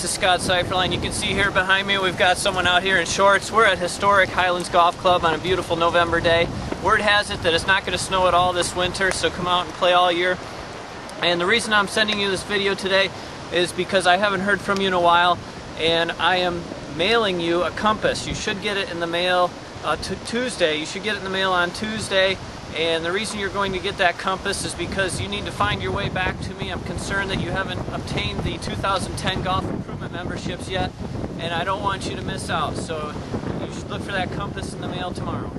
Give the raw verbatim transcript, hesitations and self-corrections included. This is Scott Seifferlein. You can see here behind me we've got someone out here in shorts. We're at Historic Highlands Golf Club on a beautiful November day. Word has it that it's not going to snow at all this winter, so come out and play all year. And the reason I'm sending you this video today is because I haven't heard from you in a while, and I am mailing you a compass. You should get it in the mail uh, Tuesday. You should get it in the mail on Tuesday. And the reason you're going to get that compass is because you need to find your way back to me. I'm concerned that you haven't obtained the two thousand ten Golf Improvement memberships yet, and I don't want you to miss out. So you should look for that compass in the mail tomorrow.